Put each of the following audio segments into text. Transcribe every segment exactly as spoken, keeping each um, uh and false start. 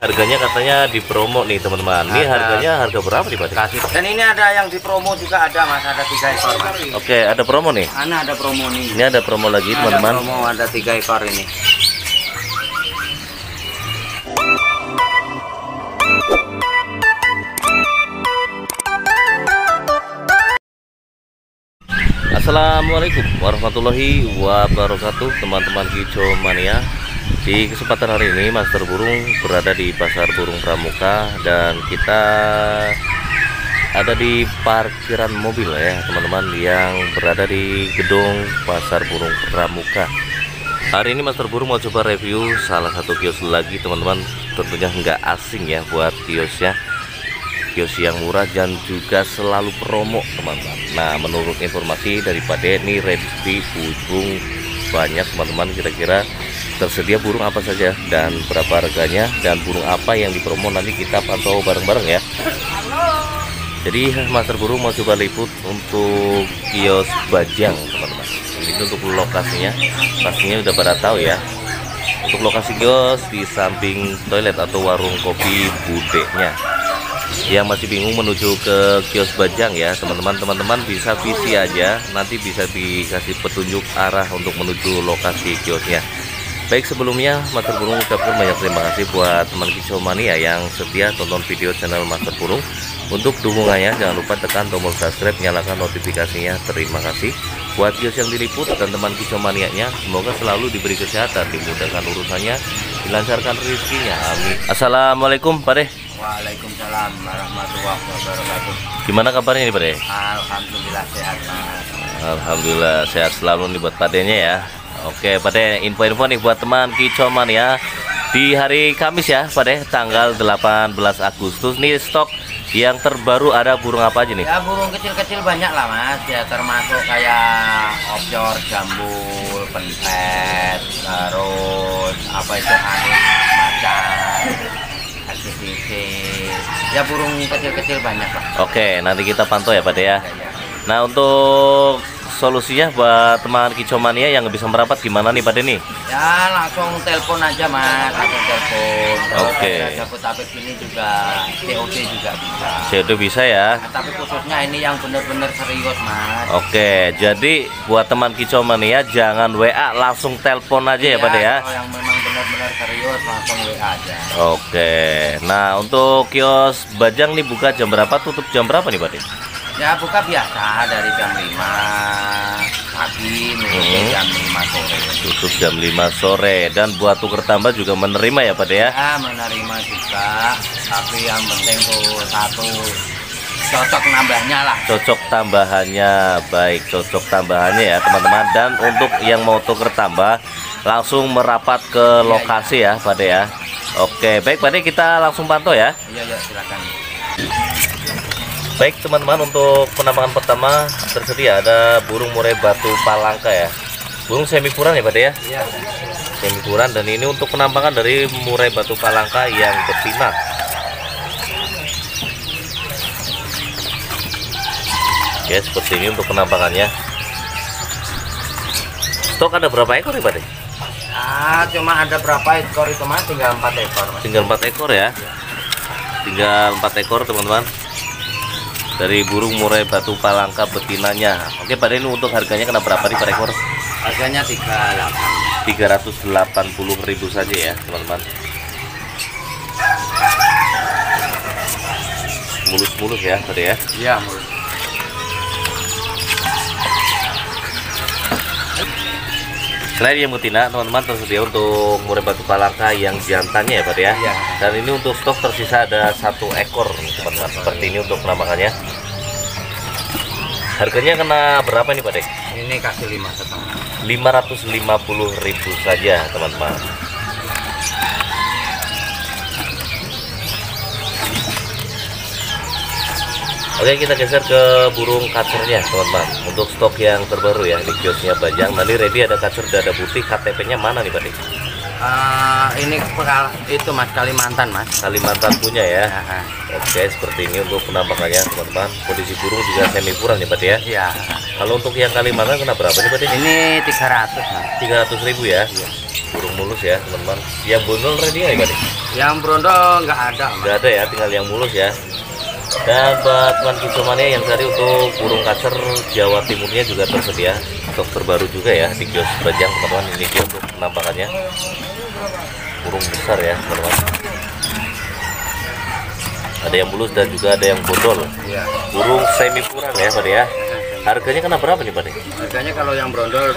Harganya katanya di promo nih teman-teman. Ini harganya harga berapa nih Pak? Dan ini ada yang di promo juga ada Mas, ada tiga ekor Mas. Oke, ada promo nih? Ana ada promo nih. Ini ada promo lagi teman-teman. Ada promo, ada tiga ekor ini. Assalamualaikum warahmatullahi wabarakatuh teman-teman kicau mania. Di kesempatan hari ini Master Burung berada di Pasar Burung Pramuka dan kita ada di parkiran mobil ya teman-teman yang berada di gedung Pasar Burung Pramuka. Hari ini Master Burung mau coba review salah satu kios lagi teman-teman, tentunya nggak asing ya buat kiosnya, kios yang murah dan juga selalu promo teman-teman. Nah, menurut informasi dari Pak Denny Bajang, burung banyak teman-teman, kira-kira tersedia burung apa saja dan berapa harganya dan burung apa yang dipromo, nanti kita pantau bareng-bareng ya. Jadi Master Burung mau coba liput untuk Kios Bajang teman-teman. Itu untuk lokasinya pastinya udah pada tahu ya. Untuk lokasi kios di samping toilet atau warung kopi budeknya. Yang masih bingung menuju ke Kios Bajang ya teman-teman, teman-teman bisa visi aja, nanti bisa dikasih petunjuk arah untuk menuju lokasi kiosnya. Baik, sebelumnya Master Burung ucapkan banyak terima kasih buat teman kicau mania yang setia tonton video channel Master Burung. Untuk dukungannya jangan lupa tekan tombol subscribe, nyalakan notifikasinya. Terima kasih buat kios yang diliput dan teman kicau manianya, semoga selalu diberi kesehatan, dimudahkan urusannya, dilancarkan rezekinya, amin. Assalamualaikum Pak Deh. Waalaikumsalam warahmatullahi wabarakatuh. Gimana kabarnya nih Pak Deh? Alhamdulillah sehat Mas. Alhamdulillah sehat selalu nih buat Pak Dehnya ya. Oke Pak Deh, info-info nih buat teman kicau mania ya. Di hari Kamis ya Pak Deh, tanggal delapan belas Agustus nih, stok yang terbaru ada burung apa aja nih? Ya burung kecil-kecil banyak lah Mas, ya termasuk kayak opyor, jambul, pentet, terus apa itu anis, macan, ya burung kecil-kecil banyak lah. Oke, nanti kita pantau ya Pak Deh ya. Nah, untuk solusinya buat teman kicau mania yang bisa merapat gimana nih Pak Denny? Ya langsung telepon aja Mas, langsung telepon. Oke. Jabodetabek ini juga C O D juga bisa. C O D bisa ya. Nah, tapi khususnya ini yang benar-benar serius Mas. Oke, jadi buat teman kicau mania jangan W A, langsung telepon aja ya, ya Pak De ya. Kalau yang memang benar-benar serius langsung W A aja. Oke. Nah, untuk Kios Bajang nih buka jam berapa, tutup jam berapa nih Pak De? Ya buka biasa dari jam lima pagi menuju jam lima sore. Tutup jam lima sore dan buat tuker tambah juga menerima ya Pak ya? Ya menerima juga, tapi yang penting tuh satu cocok nambahnya lah. Cocok tambahannya, baik cocok tambahannya ya teman-teman. Dan untuk yang mau tuker tambah langsung merapat ke ya, lokasi ya, ya Pak ya. Oke baik Pak, kita langsung pantau ya. Iya ya, silakan. Baik teman-teman, untuk penampakan pertama tersedia ada burung murai batu palangka ya, burung semikuran ya Pak ya? Iya. Semikuran, dan ini untuk penampakan dari murai batu palangka yang betina. Ya seperti ini untuk penampakannya. Stok ada berapa ekor ya Pak? Ah cuma ada berapa ekor itu Mas? Tinggal empat ekor Mas. Tinggal empat ekor ya? Iya. Tinggal empat ekor teman-teman. Dari burung murai batu palangka betinanya. Oke Pak Denny, untuk harganya kena berapa nih per ekor? Harganya tiga ratus delapan puluh ribu saja ya teman-teman. Mulus-mulus ya tadi ya? Iya mulus. Selain yang betina teman-teman, tersedia untuk murai batu palangka yang jantannya ya Pak ya? Iya. Dan ini untuk stok tersisa ada satu ekor teman-teman, seperti ini untuk penampakannya. Harganya kena berapa nih Pak Dek? Ini kasih lima setengah. Lima ratus lima puluh ribu saja teman-teman. Oke, kita geser ke burung kacernya teman-teman. Untuk stok yang terbaru ya di kiosnya Bajang. Nanti ready ada kacer dada putih. K T P-nya mana nih Pak Dek? Uh, ini itu Mas, Kalimantan Mas. Kalimantan punya ya. Uh-huh. Oke, seperti ini untuk penampakannya teman-teman. Kondisi burung juga semi kurang ya Pak ya? Iya. Kalau untuk yang Kalimantan kena berapa nih Pak? Ini tiga ratus Mas. tiga ratus ribu ya? Iya. Burung mulus ya teman-teman. Yang bondol ready ya Pak? Yang berondong nggak ada. Nggak ada ya, tinggal yang mulus ya. Dan buat teman kicau mania yang cari untuk burung kacer Jawa Timurnya juga tersedia. Stok terbaru juga ya di Kios Bajang teman-teman. Ini dia untuk penampakannya. Burung besar ya teman-teman. Ada yang mulus dan juga ada yang bodol. Burung semi kurang ya Pak ya. Harganya kena berapa nih Pak? Harganya kalau yang brondol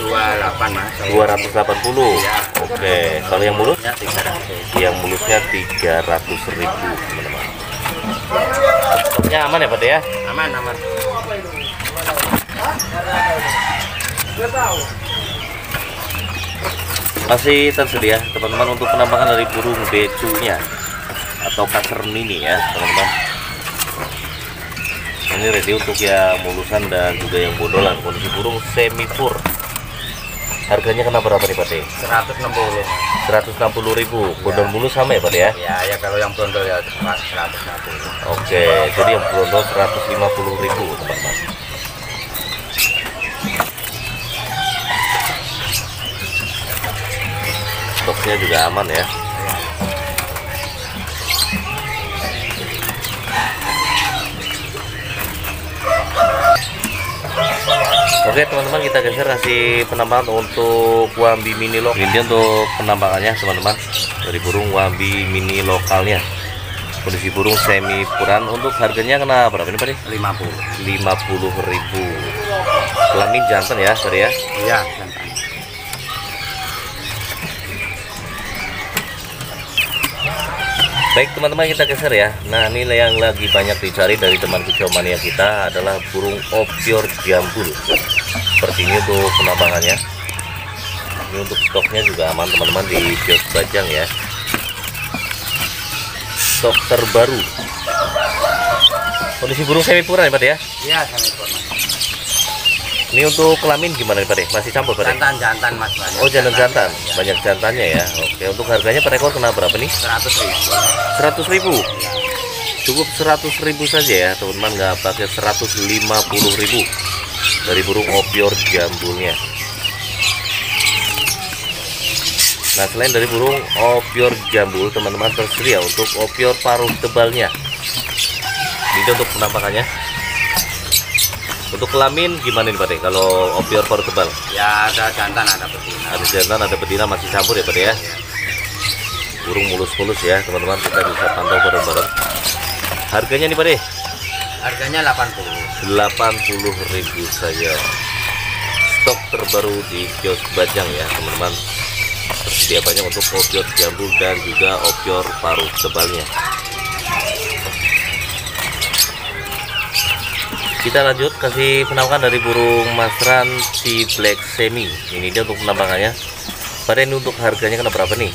dua ratus delapan puluh Mas. dua ratus delapan puluh. Ya. Oke, okay. Kalau yang mulus? tiga ratus. Yang mulusnya tiga ratus ribu, teman-teman. Stoknya aman ya Pak ya? Aman, aman. Masih tersedia teman-teman untuk penambangan dari burung becunya atau kacer mini ya, teman-teman. Ini ready untuk yang mulusan dan juga yang bodolan. Kondisi burung semi pur. Harganya kena berapa nih Pak? seratus enam puluh. seratus enam puluh ribu. Bodol ya. Mulus sama ya Pak ya? Ya, ya kalau yang brondol ya seratus enam puluh. Oke, jadi yang brondol seratus lima puluh ribu, teman-teman. Stoknya juga aman ya. Oke teman-teman, kita geser kasih penambangan untuk wambi mini lokal. Ini dia untuk penambangannya teman-teman, dari burung wambi mini lokalnya. Kondisi burung semi puran. Untuk harganya kena berapa ini Pak? lima puluh ribu. Kelamin jantan ya Pak ya? Iya, jantan. Baik teman-teman, kita geser ya. Nah, ini yang lagi banyak dicari dari teman kicau mania kita adalah burung opyor jambul. Seperti ini tuh penambangannya. Ini untuk stoknya juga aman teman-teman di Kios Bajang ya. Stok terbaru. Kondisi burung semi pura ya Pak ya? Iya, semi pura. Ini untuk kelamin gimana nih Pak? Masih campur Pak? Jantan-jantan Mas. Banyak. Oh, jantan-jantan. Ya. Banyak jantannya ya. Oke, untuk harganya per ekor kena berapa nih? seratus ribu. seratus ribu. Cukup seratus ribu saja ya, teman-teman, nggak pakai seratus lima puluh ribu dari burung opyor jambulnya. Nah, selain dari burung opyor jambul, teman-teman, tersedia untuk opyor paruh tebalnya. Ini untuk penampakannya. Untuk kelamin gimana nih Pak? Kalau opyor paruh tebal? Ya ada jantan, ada betina. Ada jantan, ada betina, masih campur ya Pak ya. Burung mulus-mulus ya teman-teman, kita bisa pantau bareng-bareng. Harganya nih Pak? Harganya delapan puluh ribu. delapan puluh ribu saja. Stok terbaru di Kios Bajang ya teman-teman. Tersedia banyak untuk opyor jambul dan juga opyor paruh tebalnya. Kita lanjut kasih penampakan dari burung masteran si black semi. Ini dia untuk penampakannya. Pada ini untuk harganya kena berapa nih?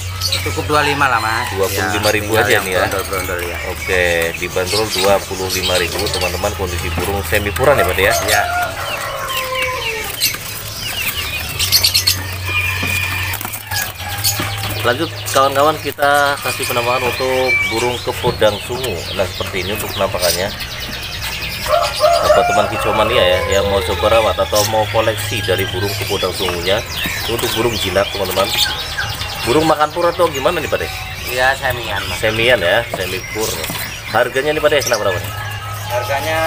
Cukup dua puluh lima lah Mas. dua puluh lima ribu ya, aja nih ya. Brondol-brondol ya. Oke, dibanderol dua puluh lima ribu teman-teman, kondisi burung semi puran ya Pak ya? Iya. Lanjut kawan-kawan, kita kasih penampakan untuk burung kepodang sungu. Nah, seperti ini untuk penampakannya. Buat teman kicau mania ya yang mau coba rawat atau mau koleksi dari burung kepodang sungunya untuk burung jinak teman-teman, burung makan pur atau gimana nih Pak De? Ya semian, Mas. Semian ya, semi pur. Harganya nih Pak De kenapa berapa? Harganya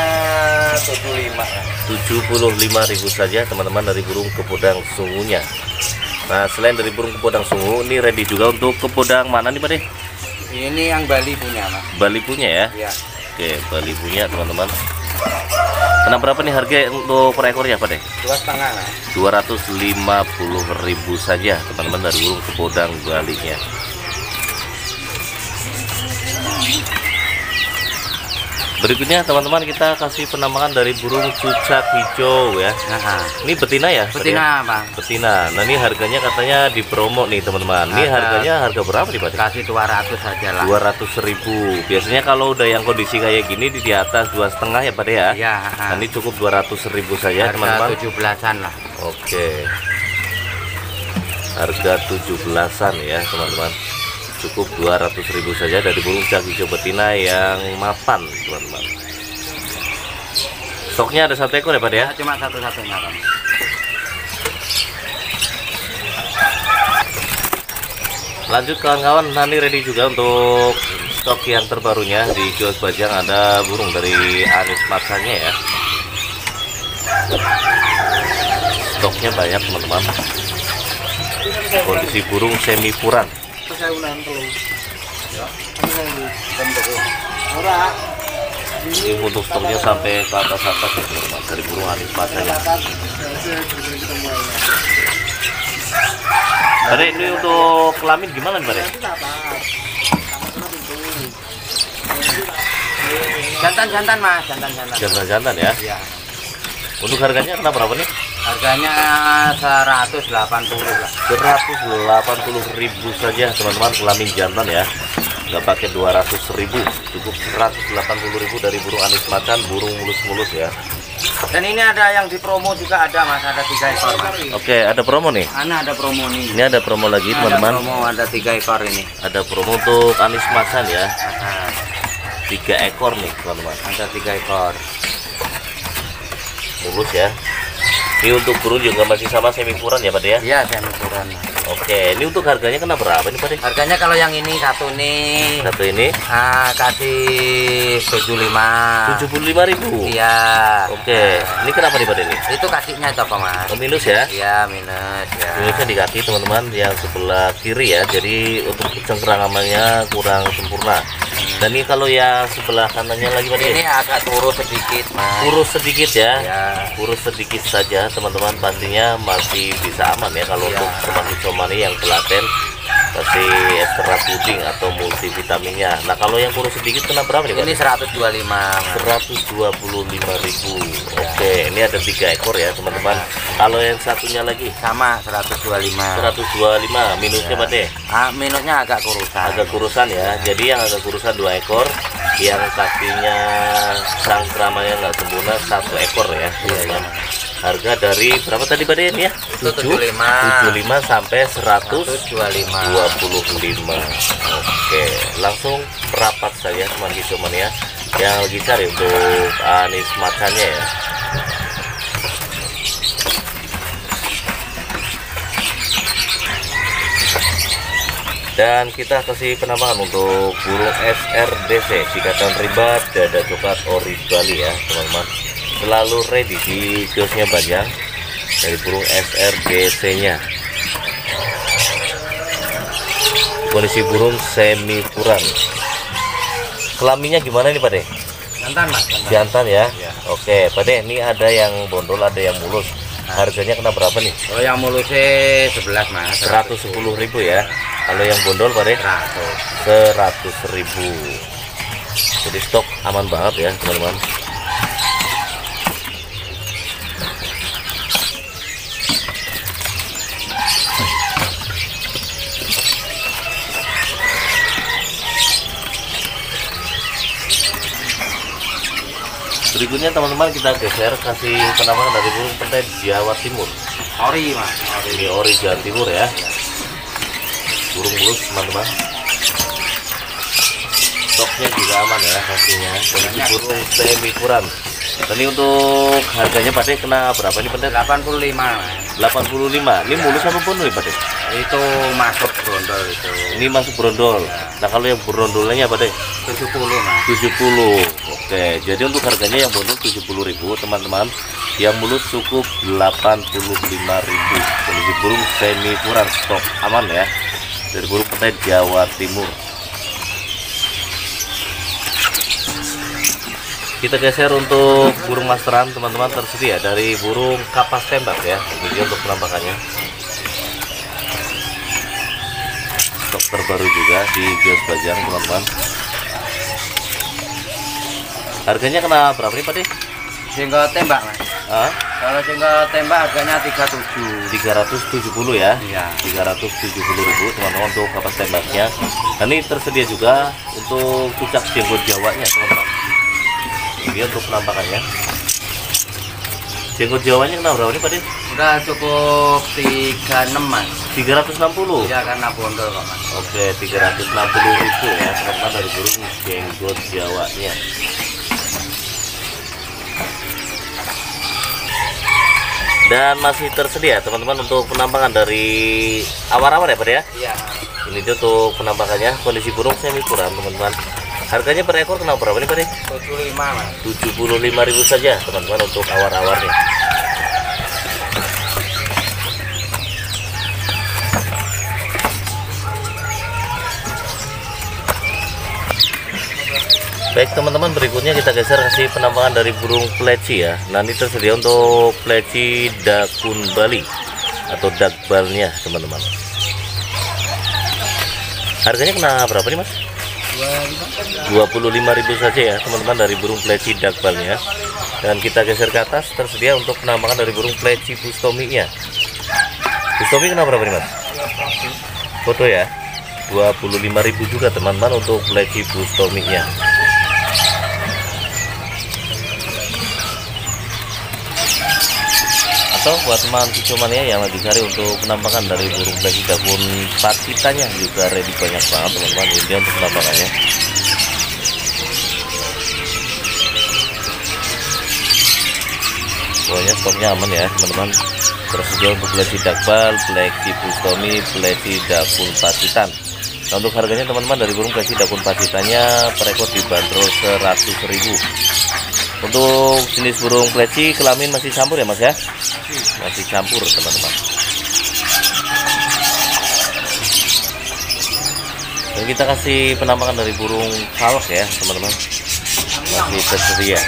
tujuh puluh lima ribu. tujuh puluh lima ribu saja teman-teman dari burung kepodang sungunya. Nah, selain dari burung kepodang sungu, ini ready juga untuk kepodang mana nih Pak De? Ini yang Bali punya Mas. Bali punya ya? Ya. Oke, Bali punya teman-teman. Kena berapa nih harga untuk per ekornya Pak deh? Dua setengah. Dua ratus lima puluh ribu saja teman-teman dari burung kepodang baliknya. Berikutnya teman-teman, kita kasih penampakan dari burung cucak hijau ya. Aha. Ini betina ya? Betina Bang. Betina. Nah, ini harganya katanya di promo nih teman-teman. Ini harganya harga berapa nih Pak? Kasih dua ratus saja lah. dua ratus ribu. Biasanya kalau udah yang kondisi kayak gini di di atas dua setengah ya Pak ya? Iya. Nah, ini cukup dua ratus ribu saja teman-teman. tujuh belasan lah. Oke. Harga tujuh belasan ya teman-teman. Cukup dua ratus ribu saja dari burung cucak hijau betina yang mapan teman-teman. Stoknya ada satu ekor ya Pak ya? Cuma satu-satunya. Lanjut kawan-kawan, Nani ready juga untuk stok yang terbarunya di Kios Bajang. Ada burung dari Anis macannya ya. Stoknya banyak teman-teman. Kondisi burung semi puran. Ini untuk stoknya sampai ke atas-atas ya teman-teman, dari burung Anis macannya. Bare, ini untuk kelamin gimana nih, Bare? Jantan-jantan mas, jantan-jantan. Jantan-jantan ya? Iya. Untuk harganya kenapa berapa nih? Harganya seratus delapan puluh lah. seratus delapan puluh ribu saja teman-teman, kelamin jantan ya. Nggak pakai dua ratus ribu, cukup seratus delapan puluh ribu dari burung anis macan, burung mulus-mulus ya. Dan ini ada yang di promo juga ada mas, ada tiga ekor mas. Oke, ada promo nih? Ana ada promo nih. Ini ada promo lagi teman-teman. Ada promo, ada tiga ekor ini. Ada promo untuk anis macan ya. Aha. Tiga ekor nih teman-teman. Ada tiga ekor. Mulus ya. Ini untuk burung juga masih sama semi puran ya Pak ya? Iya semi puran. Oke, ini untuk harganya kena berapa ini Pak? Harganya kalau yang ini satu nih. Satu ini? Ah, kasih tujuh puluh lima. tujuh puluh lima ribu. Iya. Oke, nah, ini kenapa nih Pak ini? Itu kakinya itu apa mas? Oh, minus ya? Iya minus. Ya. Minusnya di kaki teman-teman yang sebelah kiri ya. Jadi untuk cengkeramannya kurang sempurna. Dan ini kalau yang sebelah kanannya lagi Pak, ini agak kurus sedikit mas. Kurus sedikit ya? Iya. Kurus sedikit saja. Teman-teman pastinya masih bisa aman ya kalau ya. Untuk termasuk Cemani yang telaten kasih ekstra puding atau multivitaminnya. Nah kalau yang kurus sedikit kena berapa nih? Ini seratus dua puluh lima ribu. seratus dua puluh lima ribu. Oke, ini ada tiga ekor ya teman-teman. Kalau yang satunya lagi sama seratus dua puluh lima. seratus dua puluh lima. Minusnya Pak deh? Ah, minusnya agak kurusan. Agak kurusan ya. Jadi yang agak kurusan dua ekor, yang kakinya cengkeramannya nggak sempurna satu ekor ya. Iya, iya. Harga dari berapa tadi Pak ya? tujuh puluh lima. tujuh puluh lima sampai seratus dua puluh lima. Oke, langsung rapat saja teman-teman ya. Yang lagi cari untuk anis macannya ya. Dan kita kasih penambahan untuk burung S R D C, sikatan ribat, dada coklat, ori Bali ya teman-teman. Selalu ready di kiosnya Bajang dari burung S R D C-nya. Kondisi burung semi puran. Kelaminnya gimana nih Pak De? Jantan mas. Jantan ya? Ya. Oke Pak De, ini ada yang bondol, ada yang mulus. Nah. Harganya kena berapa nih? Kalau yang mulusnya sebelas mas. seratus sepuluh ribu ya. Kalau yang bondol Pak De? seratus ribu. Jadi stok aman banget ya teman-teman. Berikutnya teman-teman kita geser kasih penambahan dari burung pentai Jawa Timur. Ori mas. Ini ori Jawa Timur ya. Burung bulus teman-teman. Stoknya juga aman ya pastinya. Kondisi burung semi kurang. Dan ini untuk harganya Pak De kena berapa nih pentai? delapan puluh lima. delapan puluh lima. Ini ya. Mulus apa bondol Pak De? Itu masuk brondol itu. Ini masuk brondol. Ya. Nah kalau yang brondolnya Pak De? tujuh puluh mas. tujuh puluh. Oke, jadi untuk harganya yang bonus tujuh puluh ribu teman-teman, yang mulus cukup delapan puluh lima ribu. Kondisi burung semi kurang, stok aman ya dari burung petai Jawa Timur. Kita geser untuk burung masteran teman-teman, tersedia dari burung kapas tembak ya. Ini untuk penampakannya. Stok terbaru juga di Kios Bajang teman-teman. Harganya kena berapa nih Pak De? Jenggot tembak mas. Hah? Kalau jenggot tembak harganya tiga puluh tujuh. tiga ratus tujuh puluh ya? Iya. tiga ratus tujuh puluh ribu teman-teman untuk kapas tembaknya. Dan ini tersedia juga untuk cucak jenggot jawanya teman-teman. Ini untuk penampakannya. Jenggot jawanya kena berapa nih Pak De? Udah cukup tiga puluh enam mas. tiga ratus enam puluh? Iya karena bondol Pak mas. Oke, tiga ratus enam puluh ribu ya teman-teman dari burung jenggot jawanya. Dan masih tersedia teman-teman untuk penambangan dari awar-awar ya Pak ya? Iya. Ini ini untuk penampakannya kondisi burung semi kurang teman-teman. Harganya per ekor kenapa berapa nih Pak? tujuh puluh lima ribu saja teman-teman untuk awar-awarnya. Baik teman-teman, berikutnya kita geser kasih penampakan dari burung pleci ya. Nah ini tersedia untuk pleci dakun Bali atau dakbalnya teman-teman. Harganya kena berapa nih Mas? dua puluh lima ribu saja ya teman-teman dari burung pleci dakbalnya. Dan kita geser ke atas, tersedia untuk penampakan dari burung pleci bustominya. Bustomi kena berapa nih Mas? Foto ya. dua puluh lima ribu juga teman-teman untuk pleci bustominya. Buat teman kicau mania yang lagi cari untuk penampakan dari burung pleci dakun Pacitannya juga ready banyak banget teman-teman ini untuk penampakannya. Pokoknya stoknya aman ya teman-teman. Tersedia untuk pleci dakbal, pleci bustomi, pleci dakun Pacitan. Nah, untuk harganya teman-teman dari burung pleci dakun Pacitannya per ekor dibanderol seratus ribu. Untuk jenis burung pleci kelamin masih campur ya Mas ya? Masih campur teman-teman. Dan kita kasih penampakan dari burung Falk ya teman-teman. Masih tersedia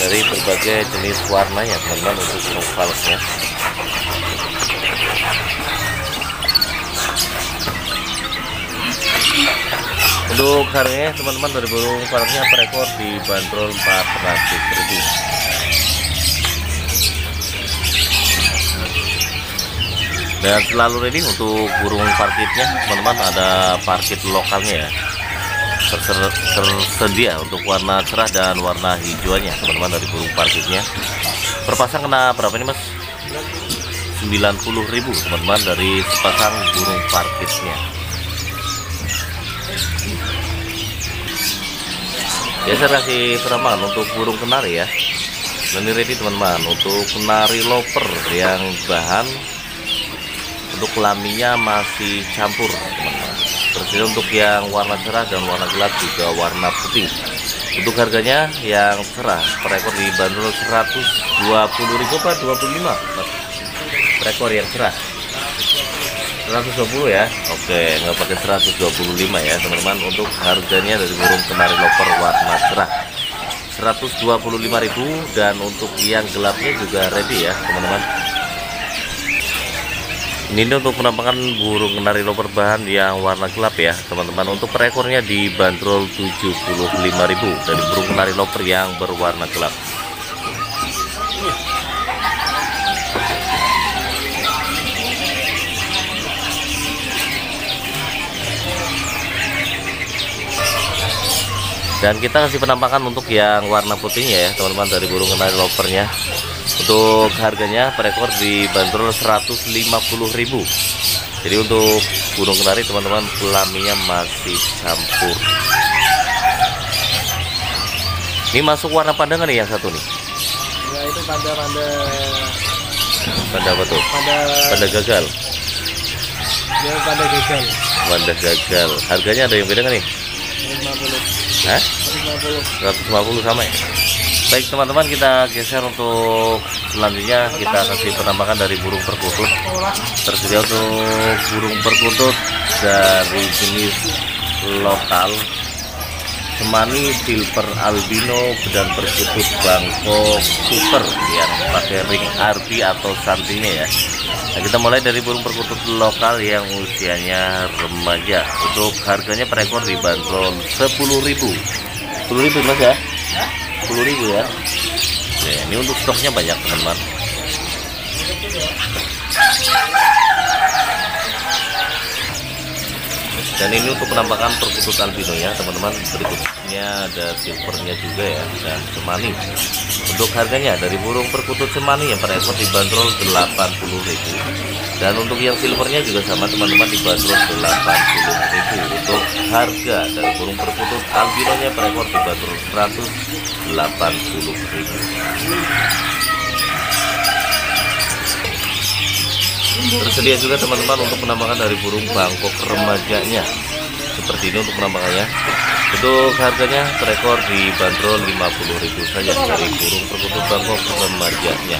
dari berbagai jenis warnanya teman-teman untuk burung Falknya. Untuk harganya teman-teman dari burung parkitnya per ekor dibanderol empat ratus ribu. Dan selalu ready untuk burung parkitnya teman-teman, ada parkit lokalnya ya. Tersedia untuk warna cerah dan warna hijauannya teman-teman dari burung parkitnya. Per pasang kena berapa nih Mas? sembilan puluh ribu teman-teman dari sepasang burung parkitnya. Ya, saya kasih penampakan untuk burung kenari ya. Dan ini ready teman-teman untuk kenari loper yang bahan untuk kelaminnya masih campur teman-teman. Terus untuk yang warna cerah dan warna gelap juga warna putih. Untuk harganya yang cerah per ekor dibanderol seratus dua puluh ribu per dua puluh lima. Per ekor yang cerah seratus dua puluh ya. Oke, nggak pakai seratus dua puluh lima ya teman-teman. Untuk harganya dari burung kenari loper warna cerah seratus dua puluh lima ribu. Dan untuk yang gelapnya juga ready ya teman-teman. Ini untuk penampakan burung kenari loper bahan yang warna gelap ya teman-teman. Untuk per ekornya dibanderol tujuh puluh lima ribu dari burung kenari loper yang berwarna gelap. Dan kita kasih penampakan untuk yang warna putihnya ya teman-teman dari burung kenari lopernya. Untuk harganya per ekor dibanderol seratus lima puluh ribu. Jadi untuk burung kenari teman-teman kelaminnya masih campur. Ini masuk warna pandangan nih yang satu nih. Ya itu panda-panda. Panda apa tuh? Panda, panda gagal. Ya panda gagal. Panda gagal. Harganya ada yang beda nggak nih? seratus lima puluh. Hah? seratus lima puluh sama ya. Baik teman-teman, kita geser untuk selanjutnya kita kasih penampakan dari burung perkutut. Tersedia untuk burung perkutut dari jenis lokal Cemani silver albino dan perkutut Bangkok super yang pakai ring arbi atau santinya ya. Nah, kita mulai dari burung perkutut lokal yang usianya remaja. Untuk harganya per ekor dibanderol sepuluh ribu. sepuluh ribu Mas ya? sepuluh ribu ya. Oke, ini untuk stoknya banyak teman-teman. Dan ini untuk penampakan perkutut albino ya teman-teman. Berikutnya ada silvernya juga ya dan cemani. Untuk harganya dari burung perkutut cemani yang per ekor dibanderol delapan puluh ribu. Dan untuk yang silvernya juga sama teman-teman dibanderol delapan puluh ribu. Untuk harga dari burung perkutut albinonya per ekor dibanderol seratus delapan puluh ribu. Tersedia juga teman-teman untuk penambangan dari burung Bangkok remajanya. Seperti ini untuk penambangannya. Untuk harganya per ekor dibanderol lima puluh ribu saja dari burung perkutut Bangkok remajanya.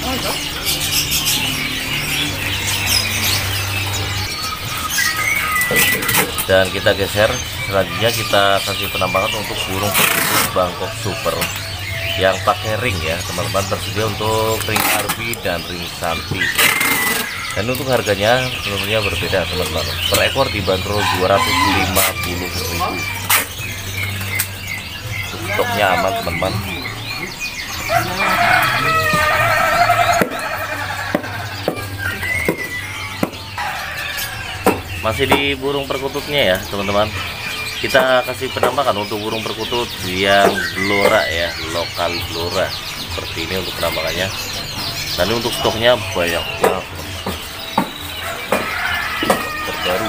Dan kita geser, selanjutnya kita kasih penambangan untuk burung perkutut Bangkok super yang pakai ring ya teman-teman. Tersedia untuk ring arbi dan ring sapi, dan untuk harganya tentunya berbeda teman-teman. Per ekor dibanderol dua ratus lima puluh ribu. Stoknya aman teman-teman. Masih di burung perkututnya ya teman-teman, kita kasih penambangan untuk burung perkutut yang blora ya, lokal blora. Seperti ini untuk penambangannya, dan untuk stoknya banyak banget terbaru.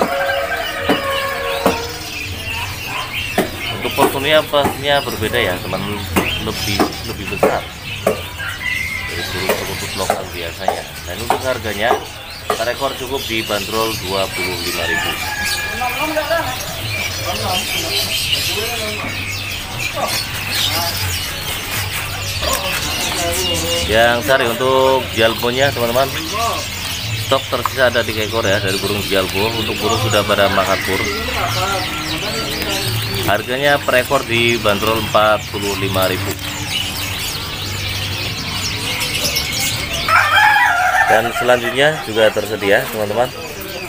Untuk porsinya pasnya berbeda ya teman, lebih lebih besar dari burung perkutut lokal biasanya. Dan untuk harganya per ekor cukup dibanderol dua puluh lima ribu. Yang cari untuk jalbonya teman-teman, stok tersisa ada tiga ekor ya dari burung jalbo. Untuk burung sudah pada makan pur. Harganya per ekor dibanderol empat puluh lima ribu. Dan selanjutnya juga tersedia teman-teman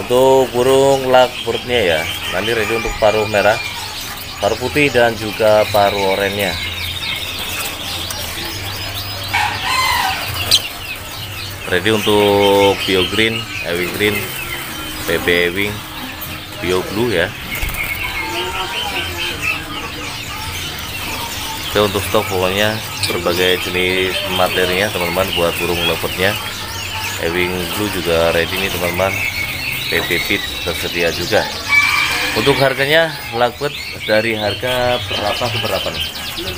untuk burung lakbird-nya ya. Nanti ready untuk paruh merah, paruh putih, dan juga paruh oranye. Ready untuk bio green, ewing green, B B ewing, bio blue ya. Oke, untuk stok pokoknya berbagai jenis materinya teman-teman buat burung lakbird-nya. Ewing blue juga ready nih teman-teman. P P P tersedia juga. Untuk harganya lakbird dari harga berapa ke berapa nih?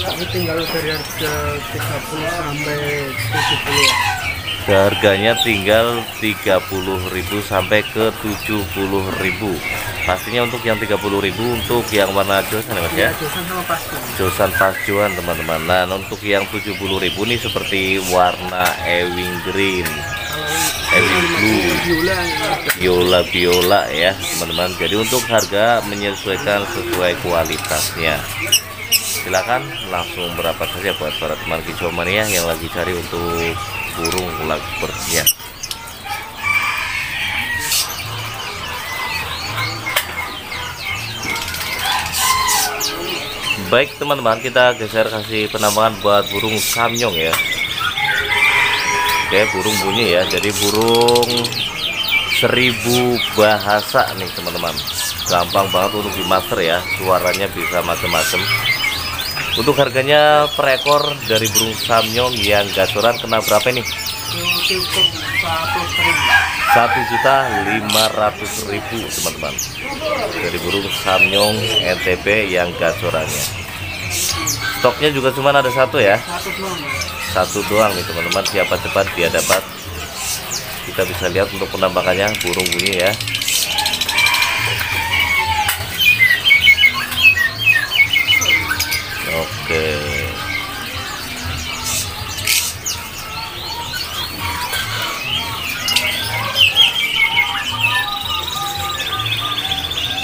Tapi tinggal dari harga tiga puluh sampai tujuh puluh. Harganya tinggal tiga puluh ribu sampai ke tujuh puluh ribu. Pastinya untuk yang tiga puluh ribu untuk yang warna josan ya Mas ya. Josan sama pasjuan. Josan pasjuan teman-teman. Nah, untuk yang tujuh puluh ribu nih seperti warna ewing green, ewing blue, biola biola ya teman-teman. Jadi untuk harga menyesuaikan sesuai kualitasnya. Silakan langsung berapa saja buat para teman kicau mania yang lagi cari untuk burung lakbird-nya. Baik teman-teman, kita geser kasih penambangan buat burung samyong ya. Oke, burung bunyi ya, jadi burung seribu bahasa nih teman-teman. Gampang banget untuk di master ya, suaranya bisa macam-macam. Untuk harganya per ekor dari burung samyong yang gacoran kena berapa nih? satu juta lima ratus ribu teman-teman dari burung samyong N T B yang gacorannya. Stoknya juga cuma ada satu ya, satu doang nih teman-teman. Siapa cepat dia dapat. Kita bisa lihat untuk penampakannya burung bunyi ya. Oke,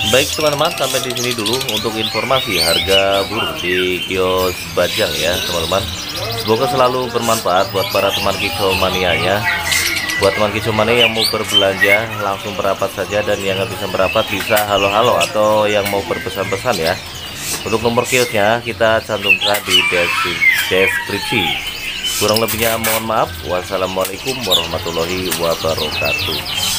baik teman-teman, sampai di sini dulu untuk informasi harga burung di Kios Bajang ya teman-teman. Semoga selalu bermanfaat buat para teman kicau manianya. Buat teman kicau mania yang mau berbelanja langsung merapat saja, dan yang nggak bisa merapat bisa halo-halo atau yang mau berpesan-pesan ya. Untuk nomor kiosnya kita cantumkan di deskripsi. Kurang lebihnya mohon maaf. Wassalamualaikum warahmatullahi wabarakatuh.